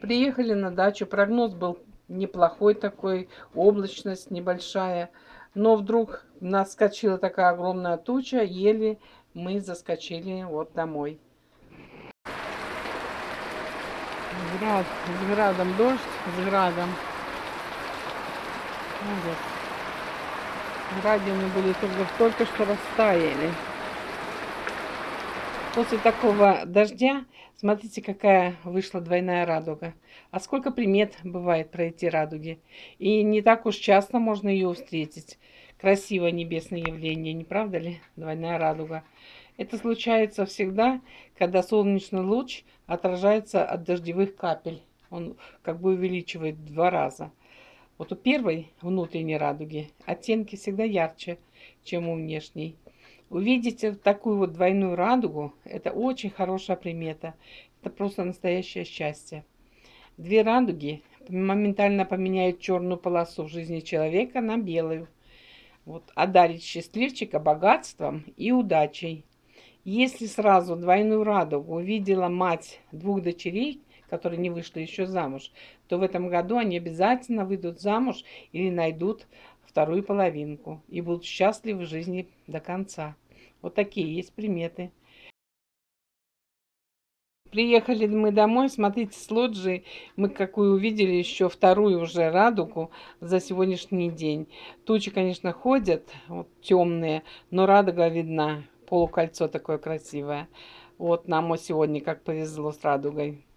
Приехали на дачу, прогноз был неплохой такой, облачность небольшая. Но вдруг нас скочила такая огромная туча, еле мы заскочили вот домой. Град, с градом дождь, с градом. Ужас. Градины были только что растаяли. После такого дождя, смотрите, какая вышла двойная радуга. А сколько примет бывает про эти радуги. И не так уж часто можно ее встретить. Красивое небесное явление, не правда ли? Двойная радуга. Это случается всегда, когда солнечный луч отражается от дождевых капель. Он как бы увеличивает в 2 раза. Вот у первой внутренней радуги оттенки всегда ярче, чем у внешней. Увидеть такую вот двойную радугу – это очень хорошая примета. Это просто настоящее счастье. 2 радуги моментально поменяют черную полосу в жизни человека на белую. Вот, одарит счастливчика богатством и удачей. Если сразу двойную радугу увидела мать 2 дочерей, которые не вышли еще замуж, то в этом году они обязательно выйдут замуж или найдут вторую половинку и будут счастливы в жизни до конца. Вот такие есть приметы. Приехали мы домой, смотрите, с лоджии мы какую увидели еще 2-ю уже радугу за сегодняшний день. Тучи, конечно, ходят вот, темные, но радуга видна, полукольцо такое красивое. Вот нам сегодня как повезло с радугой.